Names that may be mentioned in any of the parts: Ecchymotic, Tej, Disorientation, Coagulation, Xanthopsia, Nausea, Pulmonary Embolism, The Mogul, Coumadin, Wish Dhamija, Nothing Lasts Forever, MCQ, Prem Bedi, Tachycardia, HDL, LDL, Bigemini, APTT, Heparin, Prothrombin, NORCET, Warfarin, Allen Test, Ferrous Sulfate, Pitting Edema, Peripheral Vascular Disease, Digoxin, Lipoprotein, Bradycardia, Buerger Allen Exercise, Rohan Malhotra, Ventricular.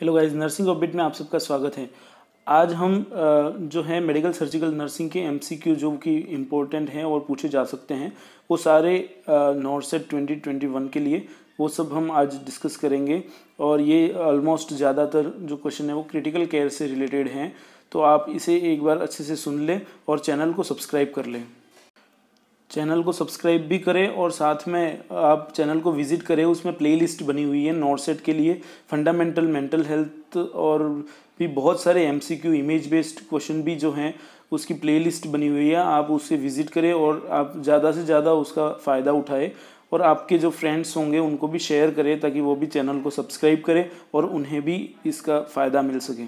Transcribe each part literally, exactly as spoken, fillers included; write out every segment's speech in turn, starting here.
Hello guys, nursing update में आप सबका स्वागत है। आज हम जो है मेडिकल सर्जिकल नर्सिंग के एमसीक्यू जो कि इम्पोर्टेंट हैं और पूछे जा सकते हैं वो सारे नॉर्सेट ट्वेंटी ट्वेंटी वन के लिए वो सब हम आज डिस्कस करेंगे। और ये ऑलमोस्ट ज़्यादातर जो क्वेश्चन है वो क्रिटिकल केयर से रिलेटेड हैं, तो आप इसे एक बार अच्छे से सुन लें और चैनल को सब्सक्राइब कर लें। चैनल को सब्सक्राइब भी करें और साथ में आप चैनल को विजिट करें, उसमें प्लेलिस्ट बनी हुई है नॉर्सेट के लिए, फंडामेंटल मेंटल हेल्थ और भी बहुत सारे एमसीक्यू इमेज बेस्ड क्वेश्चन भी जो हैं उसकी प्लेलिस्ट बनी हुई है। आप उसे विजिट करें और आप ज़्यादा से ज़्यादा उसका फ़ायदा उठाएं और आपके जो फ्रेंड्स होंगे उनको भी शेयर करें ताकि वो भी चैनल को सब्सक्राइब करें और उन्हें भी इसका फ़ायदा मिल सके।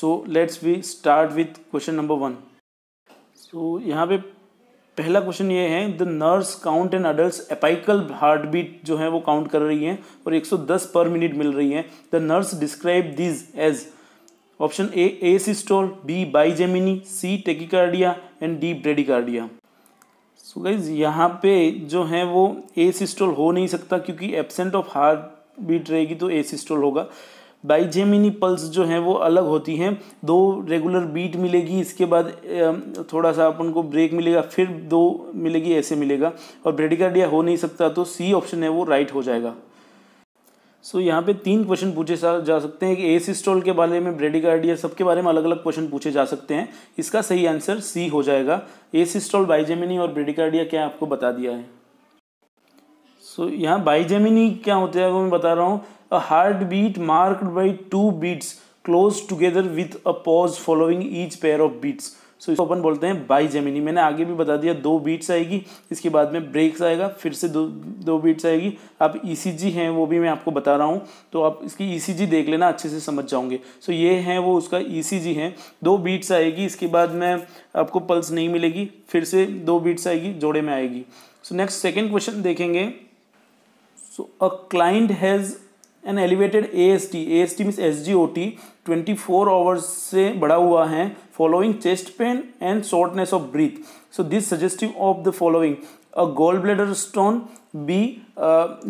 So let's we start with question number one. So यहाँ पे पहला क्वेश्चन ये है, the nurse count an adult's apical heart beat जो है वो काउंट कर रही है और एक सौ दस पर मिनट मिल रही है। The nurse describe this as option A asystole, B bigeminy, C tachycardia and D bradycardia. So guys यहाँ पे जो है वो एसिस्टोल हो नहीं सकता क्योंकि एब्सेंट ऑफ हार्ट बीट रहेगी तो एसिस्टोल होगा। बाइजेमिनी पल्स जो है वो अलग होती हैं, दो रेगुलर बीट मिलेगी, इसके बाद थोड़ा सा अपन को ब्रेक मिलेगा, फिर दो मिलेगी, ऐसे मिलेगा। और ब्रेडिकार्डिया हो नहीं सकता तो सी ऑप्शन है वो राइट हो जाएगा। सो so, यहाँ पे तीन क्वेश्चन पूछे जा सकते हैं, कि एसिस्टोल के बारे में, ब्रेडिकार्डिया, सबके बारे में अलग अलग क्वेश्चन पूछे जा सकते हैं। इसका सही आंसर सी हो जाएगा। एसिस्टोल, बाइजेमिनी और ब्रेडिकार्डिया क्या आपको बता दिया है। सो so, यहाँ बाइजेमिनी क्या होता है वो मैं बता रहा हूँ। A heartbeat marked by two beats close together with a pause following each pair of beats. So इसको अपन बोलते हैं बाइजेमिनी। मैंने आगे भी बता दिया, दो बीट्स आएगी, इसके बाद में ब्रेक्स आएगा, फिर से दो दो बीट्स आएगी। आप ई सी जी हैं वो भी मैं आपको बता रहा हूँ, तो आप इसकी ई सी जी देख लेना, अच्छे से समझ जाओगे। सो so, ये है वो उसका ई सी जी है। दो बीट्स आएगी, इसके बाद में आपको पल्स नहीं मिलेगी, फिर से दो बीट्स आएगी, जोड़े में आएगी। सो नेक्स्ट सेकेंड क्वेश्चन देखेंगे। So a client has an elevated A S T, A S T means S G O T, twenty four hours से बढ़ा हुआ है, following chest pain and shortness of breath. So this suggestive of the following, a gall bladder stone, B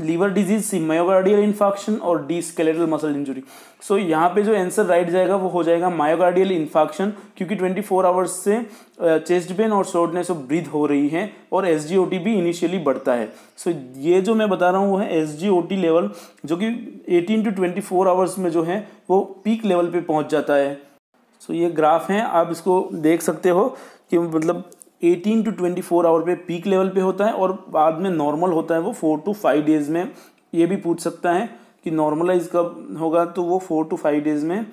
liver disease, C myocardial infarction और D skeletal muscle injury. So यहाँ पे जो answer right जाएगा वो हो जाएगा मायोकार्डियल इन्फार्क्शन, क्योंकि twenty four hours से चेस्ट पेन और शॉर्टनेस ऑफ ब्रीथ हो रही है और एस जी ओ टी भी इनिशियली बढ़ता है। सो so, ये जो मैं बता रहा हूँ वो है S G O T level, जो कि eighteen to twenty four hours में जो है वो पीक लेवल पे पहुँच जाता है। सो so, ये ग्राफ है, आप इसको देख सकते हो कि मतलब eighteen to twenty four hour पे पीक लेवल पे होता है और बाद में नॉर्मल होता है वो फोर टू फाइव डेज़ में। ये भी पूछ सकता है कि नॉर्मलाइज कब होगा, तो वो फोर टू फाइव डेज़ में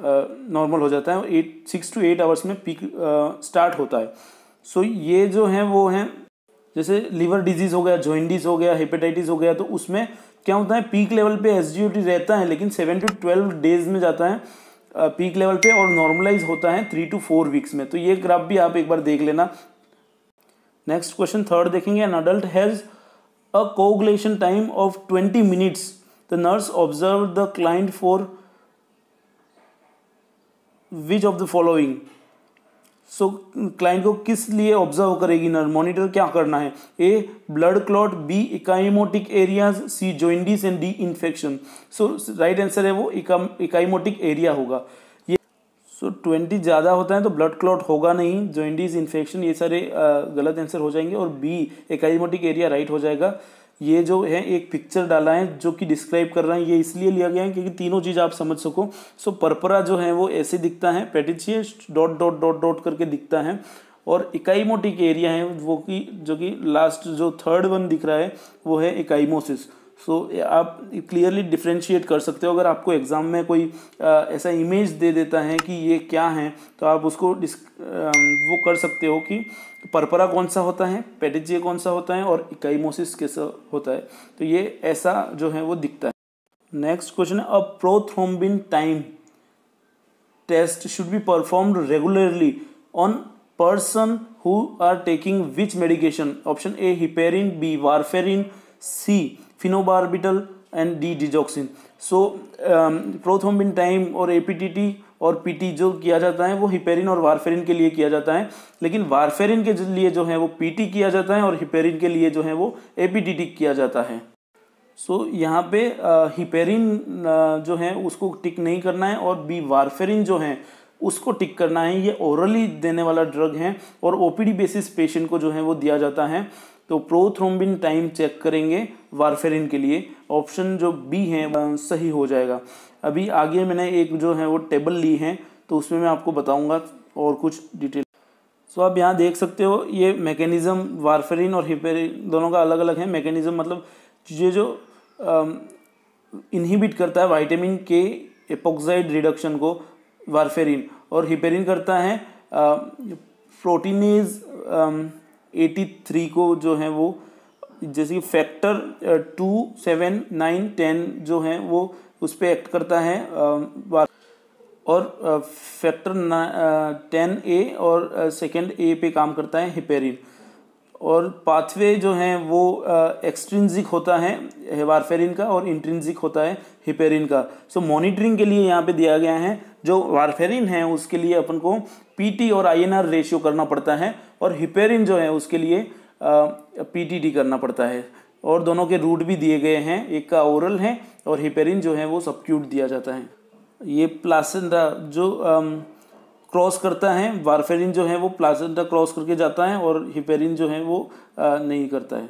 नॉर्मल uh, हो जाता है और at six to eight hours में पीक स्टार्ट uh, होता है। सो so, ये जो है वो है जैसे लीवर डिजीज़ हो गया, जॉइंटिस हो गया, हेपेटाइटिस हो गया, तो उसमें क्या होता है पीक लेवल पे एसजीओटी रहता है लेकिन सेवन टू ट्वेल्व डेज़ में जाता है पीक uh, लेवल पे और नॉर्मलाइज होता है थ्री टू फोर वीक्स में। तो ये ग्राफ भी आप एक बार देख लेना। नेक्स्ट क्वेश्चन थर्ड देखेंगे। An adult has a coagulation time of twenty minutes, the nurse observe the client for which of the following. So client को किस लिए ऑब्जर्व करेगी नर्स, मॉनिटर क्या करना है। A blood clot, B ecchymotic areas, C jaundice and D infection. So right answer है वो इकाइमोटिक area होगा ये। सो so, ट्वेंटी ज़्यादा होता है तो ब्लड क्लॉट होगा नहीं, जॉइंटिस, इन्फेक्शन ये सारे गलत आंसर हो जाएंगे और बी इकाइमोटिक एरिया राइट हो जाएगा। ये जो है एक पिक्चर डाला है जो कि डिस्क्राइब कर रहा है, ये इसलिए लिया गया है क्योंकि तीनों चीज़ आप समझ सको। सो पर्परा जो है वो ऐसे दिखता है, petechiae dot dot dot dot करके दिखता है और इकाइमोटिक एरिया है वो कि जो कि लास्ट जो थर्ड वन दिख रहा है वो है इकाइमोसिस। सो आप क्लियरली डिफ्रेंशिएट कर सकते हो। अगर आपको एग्ज़ाम में कोई आ, ऐसा इमेज दे देता है कि ये क्या है तो आप उसको डिस् वो कर सकते हो कि परपरा कौन सा होता है, पेटिचिया कौन सा होता है और इकाइमोसिस कैसा होता है। तो ये ऐसा जो है वो दिखता है। Next question, a prothrombin time test should be performed regularly on person who are taking which medication. Option A heparin, B warfarin, C phenobarbital and D digoxin. So prothrombin time और एपीटीटी और PT जो किया जाता है वो heparin और warfarin के लिए किया जाता है, लेकिन वारफेरिन के लिए जो है वो पीटी किया जाता है और हिपेरिन के लिए जो है वो एपीटीटी किया जाता है। सो so, यहाँ पे हिपेरिन जो है उसको टिक नहीं करना है और बी वारफेरिन जो है उसको टिक करना है। ये ओरली देने वाला ड्रग है और ओपीडी बेसिस पेशेंट को जो है वो दिया जाता है। तो प्रोथ्रोम्बिन टाइम चेक करेंगे वारफेरिन के लिए, ऑप्शन जो बी है सही हो जाएगा। अभी आगे मैंने एक जो है वो टेबल ली है तो उसमें मैं आपको बताऊंगा और कुछ डिटेल। सो so, आप यहाँ देख सकते हो ये मैकेनिज़्म वारफेरिन और हिपेरिन दोनों का अलग अलग है। मैकेनिज़्म मतलब ये जो इनहिबिट करता है विटामिन के एपॉक्साइड रिडक्शन को वारफेरिन, और हिपेरिन करता है प्रोटीनेज तिरासी को जो है वो, जैसे कि factor two seven nine ten जो है वो उस पर एक्ट करता है आ, और फैक्टर टेन ए और सेकेंड ए पे काम करता है हिपेरिन। और पाथवे जो है वो एक्सट्रिंसिक होता है वारफेरिन का और इंट्रिंसिक होता है हिपेरिन का। सो मॉनिटरिंग के लिए यहाँ पे दिया गया है जो वारफेरिन है उसके लिए अपन को पीटी और आईएनआर रेशियो करना पड़ता है, और हिपेरिन जो है उसके लिए पीटीटी करना पड़ता है। और दोनों के रूट भी दिए गए हैं, एक का ओरल है और हिपेरिन जो है वो सबक्यूट दिया जाता है। ये प्लासेंटा जो क्रॉस करता है, वारफेरिन जो है वो प्लासेंटा क्रॉस करके जाता है और हिपेरिन जो है वो आ, नहीं करता है।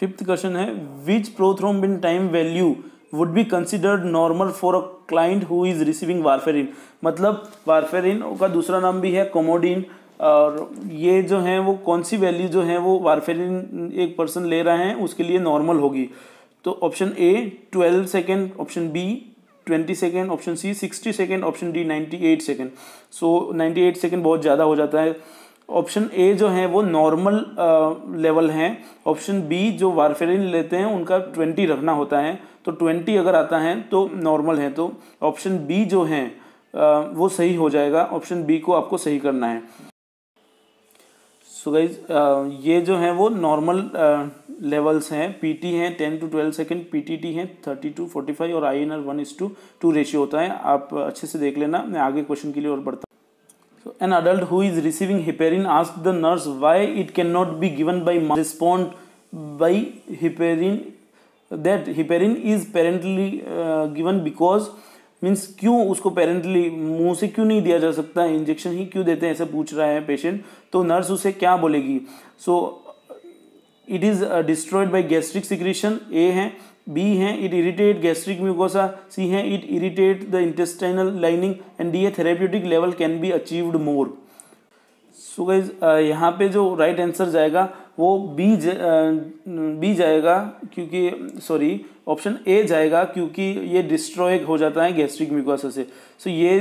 फिफ्थ क्वेश्चन है, which prothrombin time value would be considered normal for a client who is receiving warfarin. मतलब वारफेरिन का दूसरा नाम भी है कोमोडिन, और ये जो है वो कौन सी वैल्यू जो है वो वारफेरिन एक पर्सन ले रहा है उसके लिए नॉर्मल होगी। तो option A twelve second, option B twenty second, option C sixty second, option D ninety eight second. So ninety eight second बहुत ज़्यादा हो जाता है। ऑप्शन ए जो है वो नॉर्मल लेवल है, ऑप्शन बी जो वारफेरिन लेते हैं उनका ट्वेंटी रखना होता है, तो ट्वेंटी अगर आता है तो नॉर्मल है, तो ऑप्शन बी जो है uh, वो सही हो जाएगा। ऑप्शन बी को आपको सही करना है। सो so गाइज uh, ये जो है वो नॉर्मल लेवल्स हैं, पीटी हैं ten to twelve second, PTT हैं थर्टी टू फोर्टी फाइव और INR one is to two ratio होता है। आप अच्छे से देख लेना, मैं आगे क्वेश्चन के लिए और बढ़ता हूँ। So an adult who is receiving heparin ask the nurse why it can not be given by mouth, respond by heparin that heparin is parenterally given because, means क्यों उसको पेरेंटली मुंह से क्यों नहीं दिया जा सकता, इंजेक्शन ही क्यों देते हैं, ऐसा पूछ रहा है पेशेंट। तो नर्स उसे क्या बोलेगी। So so, it is destroyed by gastric secretion A है, बी है it irritate gastric mucosa, C है it irritate the intestinal lining, and D है therapeutic level can be achieved more. So guys यहाँ पे जो राइट right आंसर जाएगा वो B जा, बी जाएगा क्योंकि सॉरी ऑप्शन ए जाएगा क्योंकि ये डिस्ट्रॉय हो जाता है गैस्ट्रिक म्यूकोसा से। सो so, ये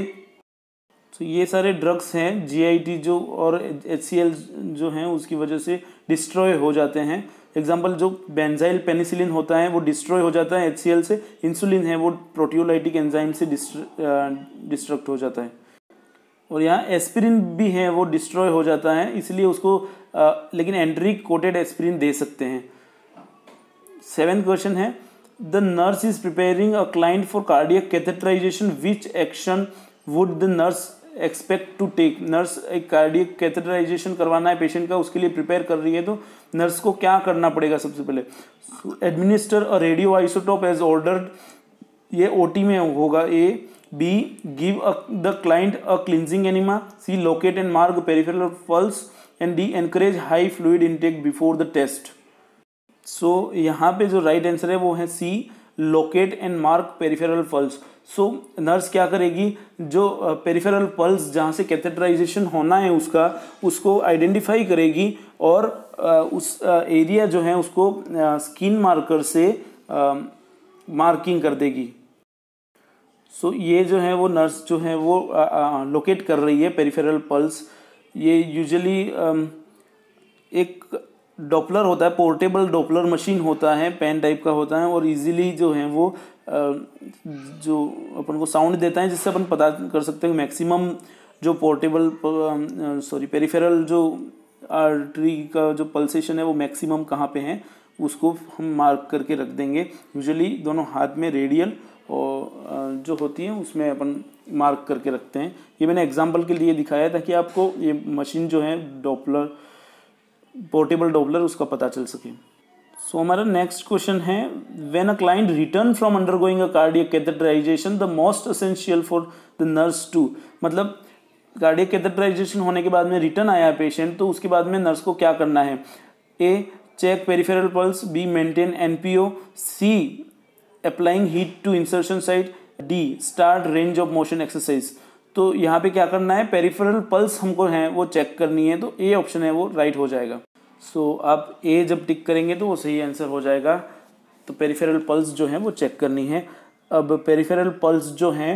तो ये सारे ड्रग्स हैं जीआईटी जो और एचसीएल जो हैं उसकी वजह से डिस्ट्रॉय हो जाते हैं। एग्जांपल जो बेंजाइल पेनिसिलिन होता है वो डिस्ट्रॉय हो जाता है एचसीएल से, इंसुलिन है वो प्रोटियोलाइटिक एंजाइम से डिस्ट्रक्ट हो जाता है, और यहाँ एस्पिरिन भी है वो डिस्ट्रॉय हो जाता है, इसलिए उसको आ, लेकिन एंट्रिक कोटेड एस्पिरिन दे सकते हैं। सेवेंथ क्वेश्चन है, the nurse is preparing a client for cardiac catheterization, which action would the nurse expect to take. Nurse एक कार्डियक कैथेटराइजेशन करवाना है पेशेंट का, उसके लिए प्रिपेयर कर रही है, तो नर्स को क्या करना पड़ेगा। सबसे पहले administer a radio isotope as ordered, ये ओटी में होगा A, B give the client a cleansing enema, C locate and mark peripheral pulse, and D encourage high fluid intake before the test. So यहाँ पे जो right right answer है वो है C locate and mark peripheral pulse. So nurse क्या करेगी, जो peripheral pulse जहाँ से कैथेटराइजेशन होना है उसका उसको आइडेंटिफाई करेगी और uh, उस एरिया uh, जो है उसको स्किन uh, मार्कर से मार्किंग uh, कर देगी। सो so, ये जो है वो नर्स जो है वो लोकेट uh, uh, कर रही है पेरिफेरल पल्स। ये यूजुअली uh, एक डॉपलर होता है, पोर्टेबल डॉपलर मशीन होता है, पेन टाइप का होता है और इजीली जो है वो जो अपन को साउंड देता है, जिससे अपन पता कर सकते हैं मैक्सिमम जो पोर्टेबल सॉरी पेरिफेरल जो आर्टरी का जो पल्सेशन है वो मैक्सिमम कहाँ पे है, उसको हम मार्क करके रख देंगे। यूजुअली दोनों हाथ में रेडियल और जो होती है उसमें अपन मार्क करके रखते हैं। ये मैंने एग्जाम्पल के लिए दिखाया ताकि आपको ये मशीन जो है डॉपलर पोर्टेबल डॉपलर उसका पता चल सके। सो so, हमारा नेक्स्ट क्वेश्चन है, when a client return from undergoing a cardiac catheterization the most essential for the nurse to, मतलब कार्डियक कैथेटराइजेशन होने के बाद में रिटर्न आया है पेशेंट, तो उसके बाद में नर्स को क्या करना है? A check peripheral pulse, B maintain NPO, C applying heat to insertion site, D start range of motion exercise. तो यहाँ पे क्या करना है, पेरिफेरल पल्स हमको है वो चेक करनी है, तो ए ऑप्शन है वो राइट हो जाएगा। सो so, आप ए जब टिक करेंगे तो वो सही आंसर हो जाएगा। तो पेरिफेरल पल्स जो है वो चेक करनी है। अब पेरिफेरल पल्स जो है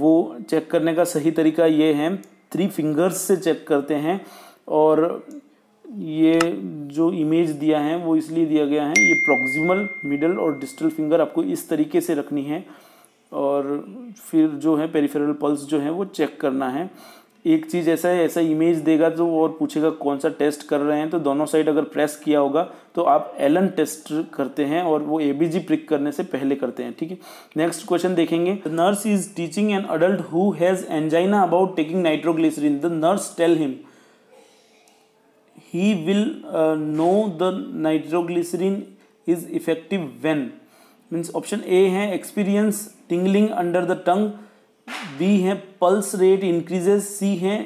वो चेक करने का सही तरीका ये है, थ्री फिंगर्स से चेक करते हैं, और ये जो इमेज दिया है वो इसलिए दिया गया है, ये प्रॉक्सिमल, मिडल और डिस्टल फिंगर आपको इस तरीके से रखनी है, और फिर जो है पेरिफेरल पल्स जो है वो चेक करना है। एक चीज़ ऐसा है, ऐसा इमेज देगा तो और पूछेगा कौन सा टेस्ट कर रहे हैं, तो दोनों साइड अगर प्रेस किया होगा तो आप एलन टेस्ट करते हैं, और वो एबीजी प्रिक करने से पहले करते हैं। ठीक है, नेक्स्ट क्वेश्चन देखेंगे। The nurse is teaching an adult who has angina about taking nitroglycerin, the nurse tell him he will know the nitroglycerin is effective when. Means option A है experience tingling under the tongue, B है pulse rate increases, C है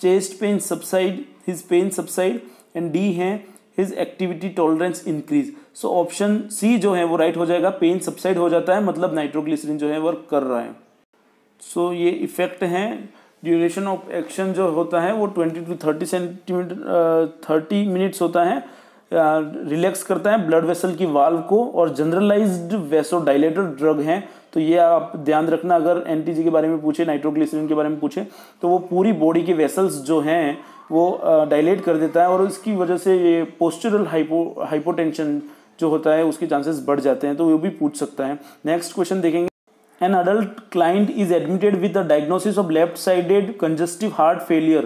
chest pain subside, his pain subside, and D है his activity tolerance increase. So option C जो है वो right हो जाएगा, pen subside हो जाता है मतलब नाइट्रोग्लिसरीन जो है वर्क कर रहा है। सो so, ये इफेक्ट है। ड्यूरेशन ऑफ एक्शन जो होता है वो twenty to thirty centimeter thirty minutes होता है। रिलैक्स uh, करता है ब्लड वेसल की वाल्व को, और जनरलाइज्ड वेसोडाइलेटर ड्रग है। तो ये आप ध्यान रखना, अगर एनटीजी के बारे में पूछे, नाइट्रोग्लिसरीन के बारे में पूछे, तो वो पूरी बॉडी के वेसल्स जो हैं वो डायलेट uh, कर देता है, और उसकी वजह से ये पोस्चुरल हाइपो हाइपोटेंशन जो होता है उसके चांसेस बढ़ जाते हैं, तो वो भी पूछ सकता है। नेक्स्ट क्वेश्चन देखेंगे। An adult client is admitted with the diagnosis of left sided congestive heart failure,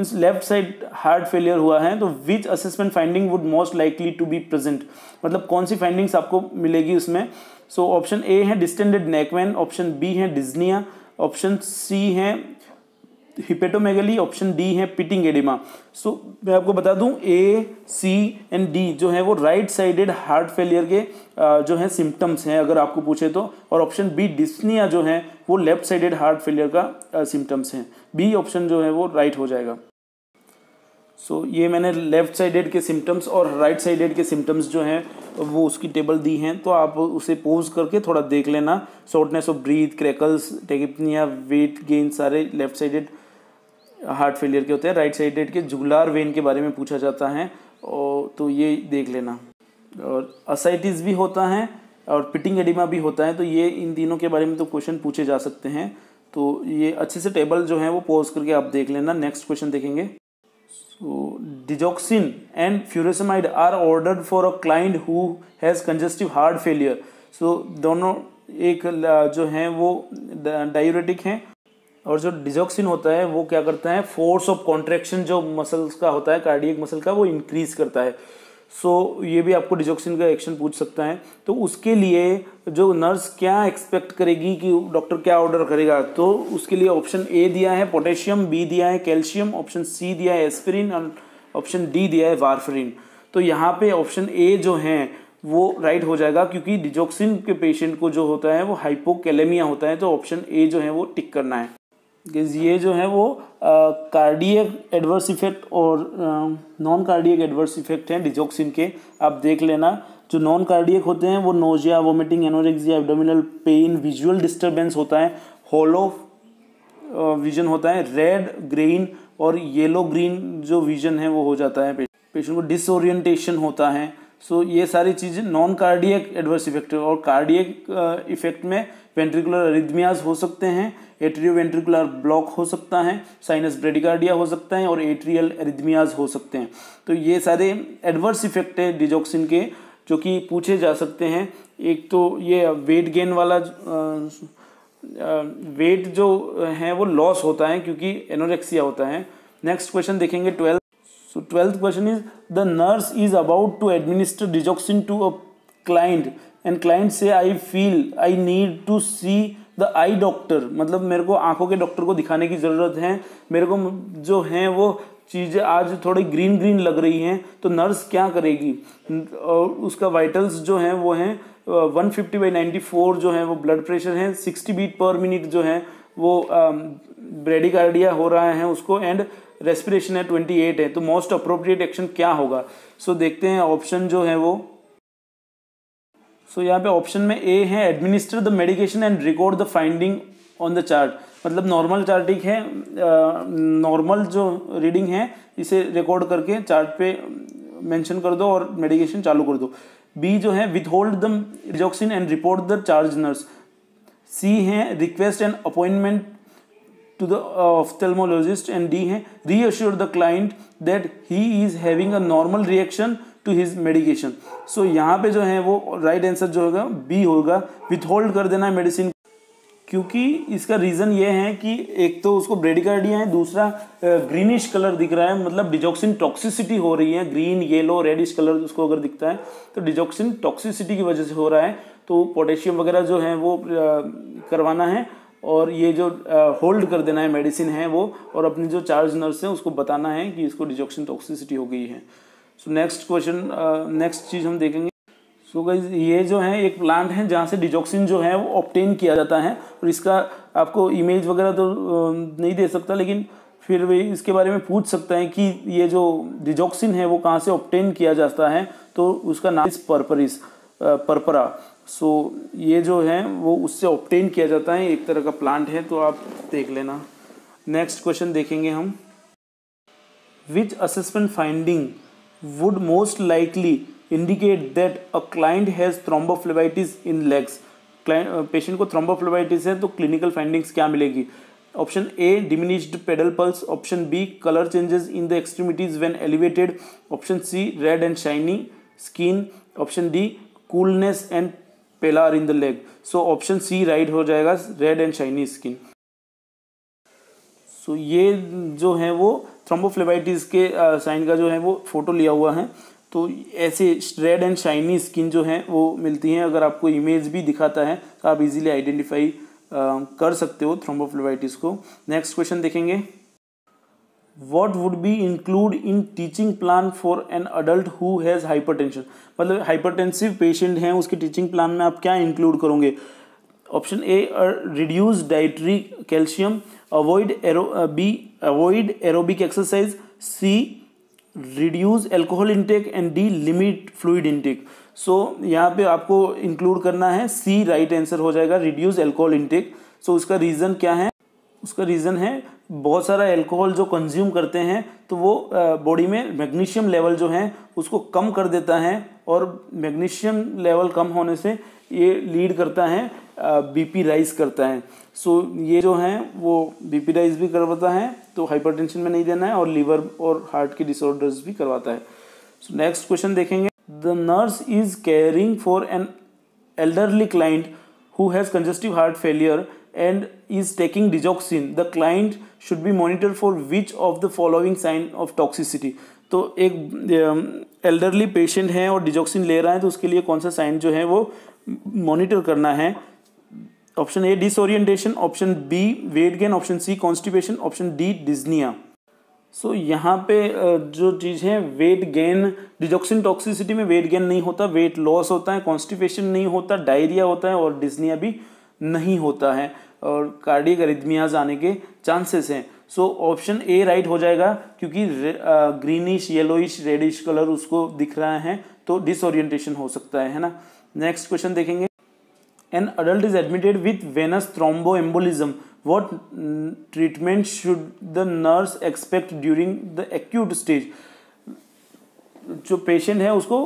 means left side heart failure हुआ है, तो which assessment finding would most likely to be present, मतलब कौन सी फाइंडिंग्स आपको मिलेगी उसमें। सो option A है distended neck vein, option B है डिस्निया, ऑप्शन सी है हिपेटोमेगली, ऑप्शन डी है पिटिंग एडिमा। सो मैं आपको बता दूं ए, सी एंड डी जो है वो राइट साइडेड हार्ट फेलियर के uh, जो है सिम्टम्स हैं अगर आपको पूछे तो, और ऑप्शन बी डिस्निया जो है वो लेफ्ट साइडेड हार्ट फेलियर का सिम्टम्स uh, हैं। बी ऑप्शन जो है वो राइट हो जाएगा। सो so, ये मैंने लेफ़्ट साइडेड के सिम्टम्स और राइट साइडेड के सिम्टम्स जो हैं वो उसकी टेबल दी हैं, तो आप उसे पोज करके थोड़ा देख लेना। Shortness of breath, crackles, tachypnoea, weight gain सारे लेफ़्ट साइडेड हार्ट फेलियर के होते हैं। राइट साइडेड के जुगुलार वेन के बारे में पूछा जाता है, और तो ये देख लेना। और असाइटिस भी होता है और पिटिंग एडिमा भी होता है, तो ये इन तीनों के बारे में तो क्वेश्चन पूछे जा सकते हैं, तो ये अच्छे से टेबल जो है वो पोज करके आप देख लेना। नेक्स्ट क्वेश्चन देखेंगे। So, digoxin and furosemide are ordered for a client who has congestive heart failure. So, दोनों एक जो हैं वो डायूरेटिक हैं, और जो डिजॉक्सिन होता है वो क्या करता है, फोर्स ऑफ कॉन्ट्रैक्शन जो मसल्स का होता है, कार्डियक मसल का, वो इंक्रीज करता है। सो so, ये भी आपको डिजॉक्सिन का एक्शन पूछ सकता है। तो उसके लिए जो नर्स क्या एक्सपेक्ट करेगी कि डॉक्टर क्या ऑर्डर करेगा, तो उसके लिए ऑप्शन ए दिया है पोटेशियम, बी दिया है कैल्शियम, ऑप्शन सी दिया है एस्पिरिन, और ऑप्शन डी दिया है वारफरिन। तो यहाँ पे ऑप्शन ए जो हैं वो राइट हो जाएगा, क्योंकि डिजॉक्सिन के पेशेंट को जो होता है वो हाइपोकैलेमिया होता है, तो ऑप्शन ए जो है वो टिक करना है। ये जो है वो कार्डियक एडवर्स इफेक्ट और नॉन कार्डियक एडवर्स इफेक्ट हैं डिजॉक्सिन के, आप देख लेना। जो नॉन कार्डियक होते हैं वो nausea, vomiting, anorexia, abdominal pain, visual disturbance होता है, होलो विजन होता है, रेड, ग्रीन और येलो ग्रीन जो विजन है वो हो जाता है, पेशेंट को डिसओरिएंटेशन होता है। सो so, ये सारी चीज़ें नॉन कार्डियक एडवर्स इफेक्ट है, और कार्डियक इफेक्ट में वेंट्रिकुलर अरिथमियाज हो सकते हैं, एट्रियो वेंट्रिकुलर ब्लॉक हो सकता है, साइनस ब्रेडिकार्डिया हो सकता है, और एट्रियल अरिथमियाज हो सकते हैं। तो ये सारे एडवर्स इफेक्ट है डिजॉक्सिन के जो कि पूछे जा सकते हैं। एक तो ये वेट गेन वाला, वेट जो है वो लॉस होता है क्योंकि एनोरेक्सिया होता है। नेक्स्ट क्वेश्चन देखेंगे twelfth. So twelfth question is the nurse is about to administer digoxin to a client and client से I feel I need to see the eye doctor, मतलब मेरे को आंखों के डॉक्टर को दिखाने की ज़रूरत है, मेरे को जो है वो चीज़ें आज थोड़ी ग्रीन ग्रीन लग रही हैं, तो नर्स क्या करेगी, उसका वाइटल्स जो हैं वो हैं one fifty by ninety four जो है वो ब्लड प्रेशर है, सिक्सटी बीट पर मिनट जो है वो ब्रेडिकार्डिया हो रहा है उसको, एंड रेस्पिरेशन है ट्वेंटी एट है, तो मोस्ट अप्रोप्रिएट एक्शन क्या होगा. सो so, देखते हैं ऑप्शन जो है वो. सो so, यहाँ पे ऑप्शन में ए है administer the medication and record the finding on the chart, मतलब नॉर्मल चार्टिंग है, नॉर्मल जो रीडिंग है इसे रिकॉर्ड करके चार्ट पे मेंशन कर दो और मेडिकेशन चालू कर दो. बी जो है withhold the digoxin and report the charge nurse. C है request and appointment to the ophthalmologist. And D है reassure the client that he is having a normal reaction to his medication. So यहाँ पे जो है वो right right answer जो होगा B होगा, विथ होल्ड कर देना मेडिसिन, क्योंकि इसका रीज़न ये है कि एक तो उसको ब्रेडिकार्डिया है, दूसरा ग्रीनिश कलर दिख रहा है, मतलब डिगॉक्सिन टॉक्सिसिटी हो रही है, ग्रीन येलो रेडिश कलर उसको अगर दिखता है तो डिगॉक्सिन टॉक्सिसिटी की वजह से हो रहा है, तो पोटेशियम वगैरह जो है वो करवाना है और ये जो होल्ड कर देना है मेडिसिन है वो, और अपनी जो चार्ज नर्स है उसको बताना है कि इसको डिगॉक्सिन टॉक्सिसिटी हो गई है. सो नेक्स्ट क्वेश्चन, नेक्स्ट चीज़ हम देखेंगे. सो so गाइस ये जो है एक प्लांट है जहाँ से डिगॉक्सिन जो है वो ऑब्टेन किया जाता है, और इसका आपको इमेज वगैरह तो नहीं दे सकता, लेकिन फिर भी इसके बारे में पूछ सकता है कि ये जो डिगॉक्सिन है वो कहाँ से ऑब्टेन किया जाता है, तो उसका नाम इस पर्परिस पर्परा. सो so ये जो है वो उससे ऑब्टेन किया जाता है, एक तरह का प्लांट है, तो आप देख लेना. नेक्स्ट क्वेश्चन देखेंगे हम. Which assessment finding would most likely indicate that a client has thrombophlebitis in legs. Patient को थ्रोम्बोफ्लेबाइटिस है तो क्लिनिकल फाइंडिंग्स क्या मिलेगी. Option A diminished pedal pulse, option B colour changes in the extremities when elevated, option C red and shiny skin, option D coolness and pallor in the leg. So option C right हो जाएगा, red and shiny skin. So ये जो है वो thrombophlebitis के sign का जो है वो फोटो लिया हुआ है, तो ऐसे रेड एंड शाइनी स्किन जो है वो मिलती हैं. अगर आपको इमेज भी दिखाता है तो आप इजीली आइडेंटिफाई कर सकते हो थ्रोम्बोफ्लेबाइटिस को. नेक्स्ट क्वेश्चन देखेंगे. What would be include in teaching plan for an adult who has hypertension, मतलब हाइपरटेंसिव पेशेंट हैं उसके टीचिंग प्लान में आप क्या इंक्लूड करोगे. Option A reduce dietary calcium, avoid aero B avoid aerobic exercise, C reduce alcohol intake, and D limit fluid intake. So यहाँ पे आपको इंक्लूड करना है, सी राइट आंसर हो जाएगा, रिड्यूस एल्कोहल इंटेक. सो उसका रीज़न क्या है, उसका रीज़न है बहुत सारा एल्कोहल जो कंज्यूम करते हैं तो वो बॉडी में मैग्नीशियम लेवल जो है उसको कम कर देता है, और मैग्नीशियम लेवल कम होने से ये लीड करता है बीपी राइज करता है. सो so, ये जो है वो बीपी राइज भी करवाता है, तो हाइपरटेंशन में नहीं देना है, और लीवर और हार्ट के डिसऑर्डर्स भी करवाता है. सो नेक्स्ट क्वेश्चन देखेंगे. The nurse is caring for an elderly client who has congestive heart failure and is taking digoxin. The client should be monitor for which of the following sign of toxicity. तो एक elderly patient है और digoxin ले रहा है, तो उसके लिए कौन सा साइन जो है वो मॉनिटर करना है. Option A disorientation, option B weight gain, option C constipation, option D dyspnoea. So यहाँ पे जो चीज़ है वेट गेन, डिगॉक्सिन टॉक्सिसिटी में वेट गेन नहीं होता, वेट लॉस होता है, कॉन्स्टिपेशन नहीं होता, डायरिया होता है, और डिस्पनिया भी नहीं होता है, और कार्डियक अरिथमियाज आने के चांसेस हैं. सो ऑप्शन ए राइट हो जाएगा, क्योंकि ग्रीनिश येलोइश रेडिश कलर उसको दिख रहा है, तो डिसओरिएंटेशन हो सकता है है ना. नेक्स्ट क्वेश्चन देखेंगे. An adult is admitted with venous thromboembolism. What treatment should the nurse expect during the acute stage? जो पेशेंट है उसको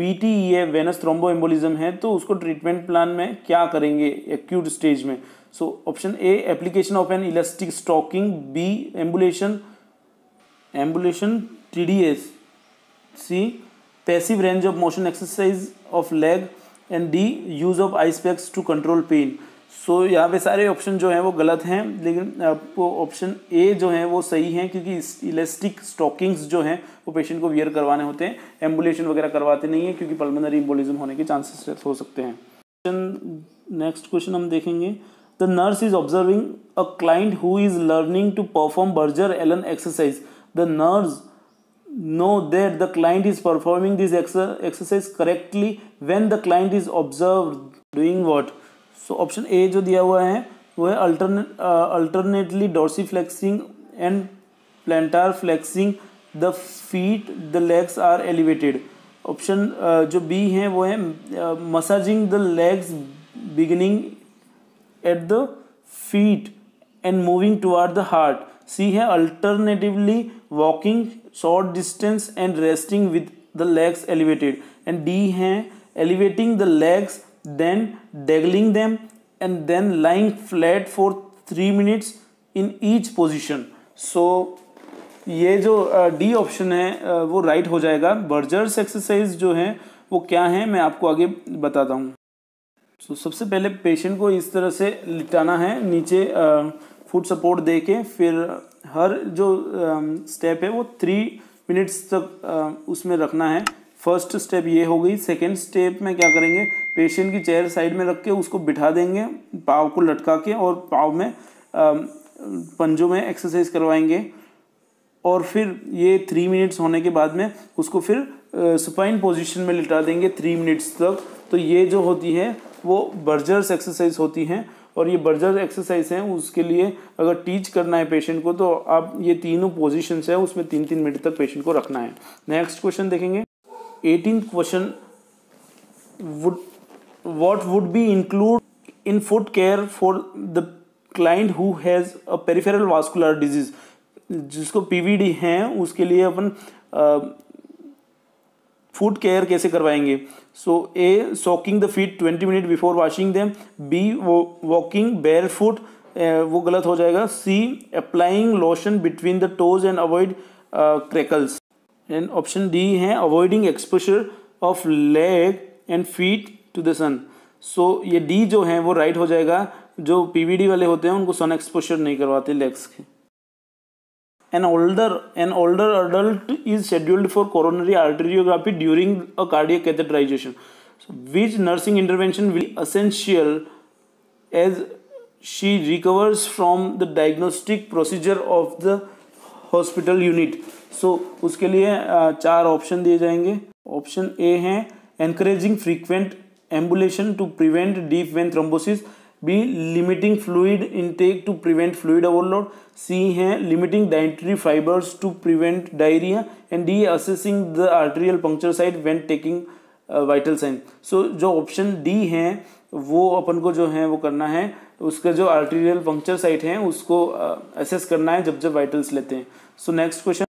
V T E venous thromboembolism है, तो उसको ट्रीटमेंट प्लान में क्या करेंगे एक्यूट स्टेज में. So option A application of an elastic stocking, B ambulation ambulation T D S, C passive range of motion exercise of leg, and D use of ice packs to control pain. So यहाँ पे सारे option जो हैं वो गलत हैं, लेकिन आपको ऑप्शन ए जो है वो सही है, क्योंकि इलास्टिक स्टॉकिंग्स जो हैं वो पेशेंट को वियर करवाने होते हैं, एम्बुलेशन वगैरह करवाते नहीं है, क्योंकि पल्मोनरी एम्बोलिज्म होने के चांसेस हो सकते हैं. नेक्स्ट क्वेश्चन हम देखेंगे. The nurse is observing a client who is learning to perform Buerger Allen exercise, the nerves know that the client is performing this ex exercise correctly when the client is observed doing what. So option A जो दिया हुआ है वो है alternate alternately dorsiflexing and plantar flexing the feet, the legs are elevated. Option जो B है वो है massaging the legs beginning at the feet and moving toward the heart. C है alternatively walking short distance and resting with the legs elevated. And D है elevating the legs then dangling them and then lying flat for three minutes in each position. So ये जो D uh, option है uh, वो right right हो जाएगा. Buerger's exercise जो है वो क्या है मैं आपको आगे बताता हूँ. सो so, सबसे पहले पेशेंट को इस तरह से लिटाना है, नीचे फुट uh, सपोर्ट दे के, फिर हर जो स्टेप uh, है वो थ्री मिनट्स तक uh, उसमें रखना है. फर्स्ट स्टेप ये हो गई. सेकेंड स्टेप में क्या करेंगे, पेशेंट की चेयर साइड में रख के उसको बिठा देंगे, पाँव को लटका के और पाँव में uh, पंजों में एक्सरसाइज करवाएंगे. और फिर ये थ्री मिनट्स होने के बाद में उसको फिर सुपाइन पोजीशन में लिटा देंगे थ्री मिनट्स तक. तो ये जो होती है वो बर्जर्स एक्सरसाइज होती हैं. और ये बर्जर एक्सरसाइज हैं, उसके लिए अगर टीच करना है पेशेंट को तो आप ये तीनों पोजीशंस है उसमें तीन तीन मिनट तक पेशेंट को रखना है. नेक्स्ट क्वेश्चन देखेंगे. Eighteen question would what would be include in foot care for the client who has a peripheral vascular disease. जिसको पीवीडी है उसके लिए अपन फुट केयर कैसे करवाएंगे. So A soaking the feet twenty minute before washing them. B walking bear foot, वो गलत हो जाएगा. C applying lotion between the toes and avoid crackles. And option D है avoiding exposure of leg and feet to the sun. So ये D जो है वो right हो जाएगा. जो पीवीडी वाले होते हैं उनको सन एक्सपोजर नहीं करवाते लेग्स के. An older, an older adult is scheduled for coronary arteriography during a cardiac catheterization. So, which nursing intervention will be essential as she recovers from the diagnostic procedure of the hospital unit? So, उसके लिए चार option दिए जाएंगे. Option A है encouraging frequent ambulation to prevent deep vein thrombosis. B limiting fluid intake to prevent fluid overload. C है limiting dietary fibres to prevent diarrhoea. And D assessing the arterial puncture site when taking vital sign. So जो option D है वो अपन को जो है वो करना है, उसका जो आर्टेरियल पंक्चर साइट है उसको असेस uh, करना है जब जब वाइटल्स लेते हैं. So next question.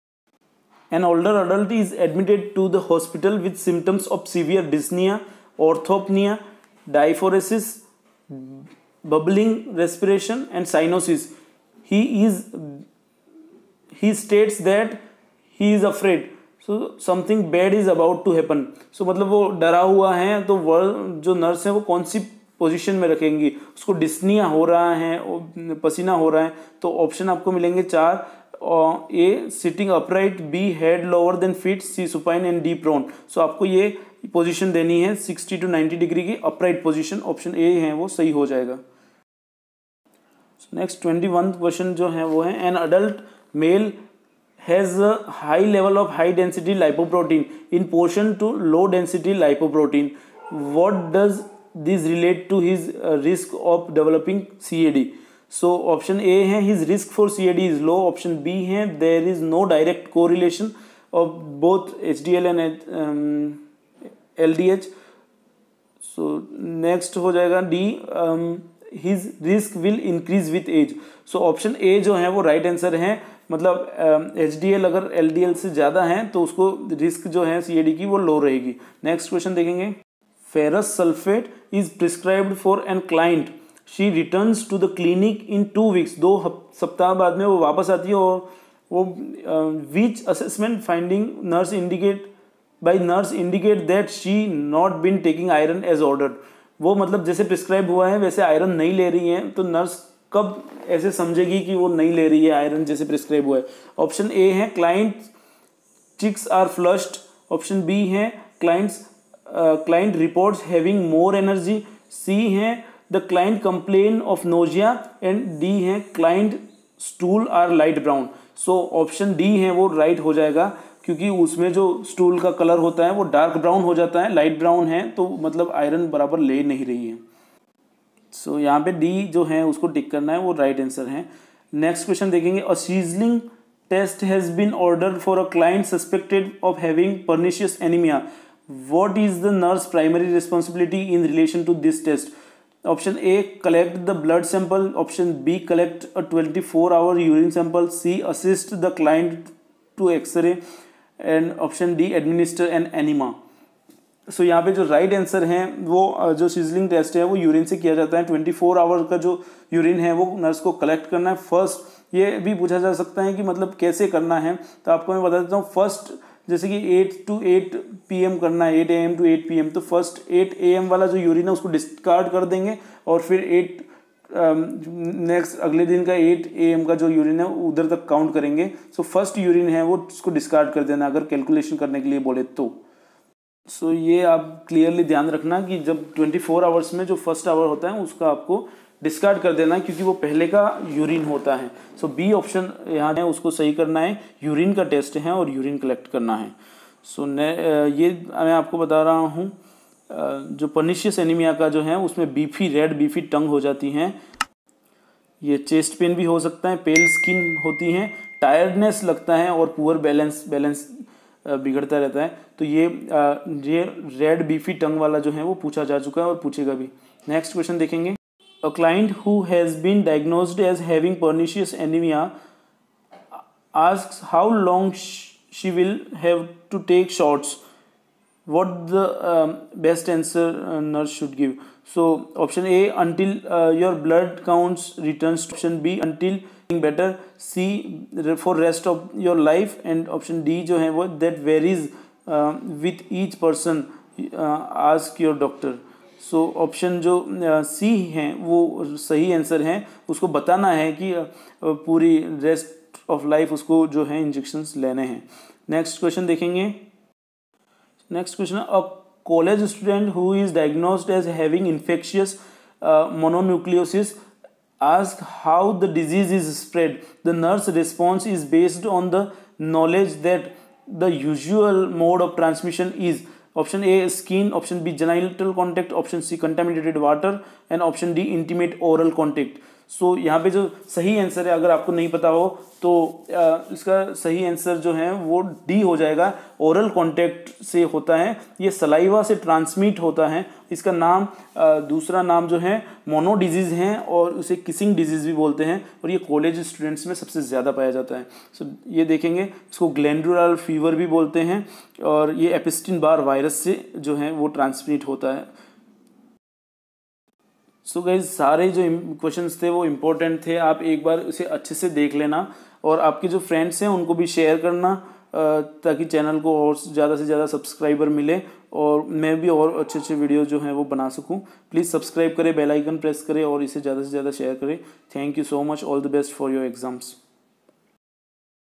An older adult is admitted to the hospital with symptoms of severe dyspnoea, orthopnoea, diaphoresis, bubbling respiration and cyanosis. He is he states that he is afraid. So something bad is about to happen. So मतलब वो डरा हुआ है तो वह जो nurse है वो कौन सी पोजीशन में रखेंगी. उसको डिस्निया हो रहा है, पसीना हो रहा है. तो ऑप्शन आपको मिलेंगे चार. A sitting upright, B head lower than feet, C supine and D prone. So आपको ये पोजीशन देनी है सिक्सटी टू नाइन्टी डिग्री की अपराइट पोजीशन. ऑप्शन ए है वो सही हो जाएगा. नेक्स्ट ट्वेंटी वन क्वेश्चन जो है वो है an adult male has a high level of high density lipoprotein in portion to low density lipoprotein. What does this relate to his risk of developing CAD. So option A है his risk for CAD is low. Option B है there is no direct correlation of both HDL and LDH. So next हो जाएगा D, his risk will increase with age. So option A जो है वो right right answer है. मतलब H D L अगर L D L से ज़्यादा है तो उसको रिस्क जो है सी ए डी की वो लो रहेगी. नेक्स्ट क्वेश्चन देखेंगे. Ferrous sulphate is prescribed for an client, she returns to the clinic in two weeks. दो सप्ताह बाद में वो वापस आती है और वो which assessment finding nurse indicate by nurse indicate that she not been taking iron as ordered. वो मतलब जैसे प्रिस्क्राइब हुआ है वैसे आयरन नहीं ले रही है तो नर्स कब ऐसे समझेगी कि वो नहीं ले रही है आयरन जैसे प्रिस्क्राइब हुआ है. ऑप्शन ए है client cheeks are flushed. Option B है clients client reports having more energy. C है the client complain of nausea. And D है client stool are light brown, so option D है वो right हो जाएगा, क्योंकि उसमें जो स्टूल का कलर होता है वो डार्क ब्राउन हो जाता है, लाइट ब्राउन है तो मतलब आयरन बराबर ले नहीं रही है। सो so, यहाँ पे डी जो है उसको टिक करना है, वो राइट आंसर है। नेक्स्ट क्वेश्चन देखेंगे, a Schilling test has been ordered for a client suspected of having pernicious anaemia, what is the nurse primary responsibility in relation to this test? Option A collect the blood sample, option B collect a twenty four hour urine sample, C assist the client to x-ray and option D administer an enema. So यहाँ पे जो right answer है वो जो sizzling test है वो urine से किया जाता है, ट्वेंटी फोर आवर का जो यूरिन है वो नर्स को कलेक्ट करना है। फर्स्ट ये भी पूछा जा सकता है कि मतलब कैसे करना है, तो आपको मैं बता देता हूँ। फर्स्ट जैसे कि eight to eight P M करना है, eight A M to eight P M, तो फर्स्ट एट ए एम वाला जो यूरिन है उसको डिस्कार्ड कर देंगे और फिर एट नेक्स्ट अगले दिन का एट ए एम का जो यूरिन है उधर तक काउंट करेंगे। सो फर्स्ट यूरिन है वो उसको डिस्कार्ड कर देना अगर कैलकुलेशन करने के लिए बोले तो। सो so, ये आप क्लियरली ध्यान रखना कि जब ट्वेंटी फोर आवर्स में जो फर्स्ट आवर होता है उसका आपको डिस्कार्ड कर देना है, क्योंकि वो पहले का यूरिन होता है। सो बी ऑप्शन यहाँ है उसको सही करना है, यूरिन का टेस्ट है और यूरिन कलेक्ट करना है। सो so, ये मैं आपको बता रहा हूँ, जो पर्निशियस एनीमिया का जो है उसमें बीफी रेड बीफी टंग हो जाती हैं, ये चेस्ट पेन भी हो सकता है, पेल स्किन होती है, टायर्डनेस लगता है और पुअर बैलेंस बैलेंस बिगड़ता रहता है। तो ये ये रेड बीफी टंग वाला जो है वो पूछा जा चुका है और पूछेगा भी। नेक्स्ट क्वेश्चन देखेंगे, a client who has been diagnosed as having pernicious anemia asks how long sh she will have to take shots, what the um, best answer uh, nurse should give? So option A until uh, your blood counts returns, option B until being better, C for rest of your life, and option D जो है वो that varies uh, with each person, uh, ask your doctor. So so, option जो C uh, हैं वो सही answer है, उसको बताना है कि uh, पूरी रेस्ट ऑफ लाइफ उसको जो है इंजेक्शंस लेने हैं। नेक्स्ट क्वेश्चन देखेंगे, next question, a college student who is diagnosed as having infectious mononucleosis ask how the disease is spread, the nurse response is based on the knowledge that the usual mode of transmission is, option A skin, option B genital contact, option C contaminated water and option D intimate oral contact. So यहाँ पे जो सही answer है, अगर आपको नहीं पता हो तो आ, इसका सही आंसर जो है वो डी हो जाएगा, ओरल कॉन्टैक्ट से होता है, ये सलाइवा से ट्रांसमिट होता है। इसका नाम आ, दूसरा नाम जो है मोनो डिजीज़ है और उसे किसिंग डिजीज़ भी बोलते हैं और ये कॉलेज स्टूडेंट्स में सबसे ज़्यादा पाया जाता है। सो so, ये देखेंगे, इसको ग्लैंडुलर फीवर भी बोलते हैं और ये एपिस्टिन बार वायरस से जो है वो ट्रांसमिट होता है। सो so गाइज सारे जो क्वेश्चंस थे वो इम्पोर्टेंट थे, आप एक बार उसे अच्छे से देख लेना और आपके जो फ्रेंड्स हैं उनको भी शेयर करना ताकि चैनल को और ज़्यादा से ज़्यादा सब्सक्राइबर मिले और मैं भी और अच्छे अच्छे वीडियो जो हैं वो बना सकूं। प्लीज़ सब्सक्राइब करें, बेल आइकन प्रेस करें और इसे ज़्यादा से ज़्यादा शेयर करें। Thank you so much, all the best for your exams.